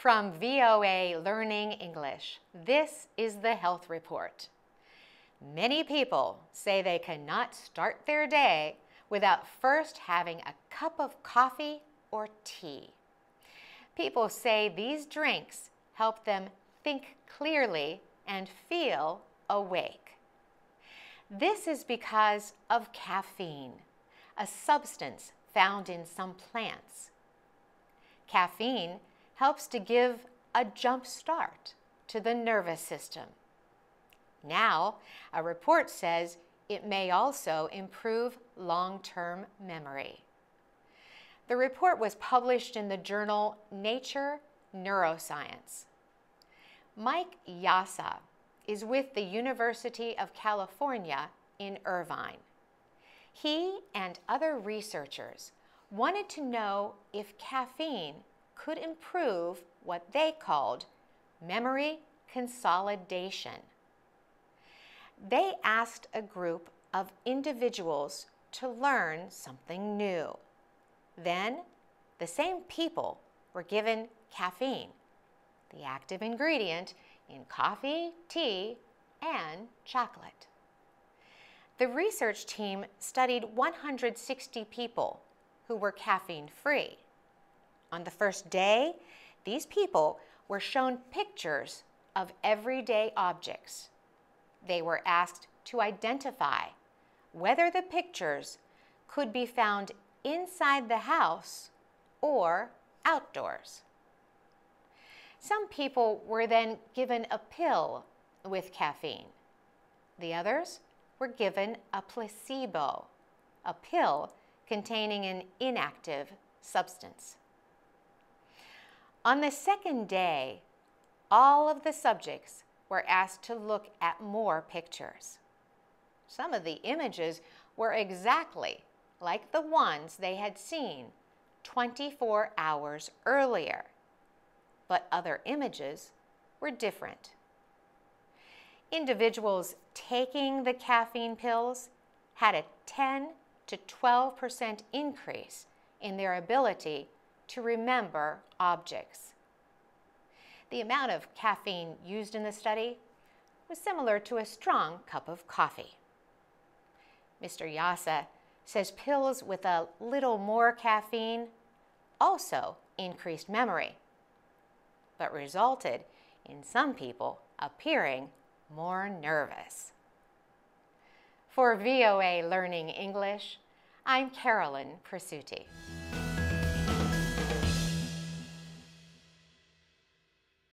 From VOA Learning English, this is the Health Report. Many people say they cannot start their day without first having a cup of coffee or tea. People say these drinks help them think clearly and feel awake. This is because of caffeine, a substance found in some plants. Caffeine helps to give a jump start to the nervous system. Now, a report says it may also improve long-term memory. The report was published in the journal Nature Neuroscience. Mike Yassa is with the University of California in Irvine. He and other researchers wanted to know if caffeine could improve what they called memory consolidation. They asked a group of individuals to learn something new. Then, the same people were given caffeine, the active ingredient in coffee, tea, and chocolate. The research team studied 160 people who were caffeine-free. On the first day, these people were shown pictures of everyday objects. They were asked to identify whether the pictures could be found inside the house or outdoors. Some people were then given a pill with caffeine. The others were given a placebo, a pill containing an inactive substance. On the second day, all of the subjects were asked to look at more pictures. Some of the images were exactly like the ones they had seen 24 hours earlier, but other images were different. Individuals taking the caffeine pills had a 10 to 12% increase in their ability to remember objects. The amount of caffeine used in the study was similar to a strong cup of coffee. Mr. Yassa says pills with a little more caffeine also increased memory, but resulted in some people appearing more nervous. For VOA Learning English, I'm Carolyn Prasuti.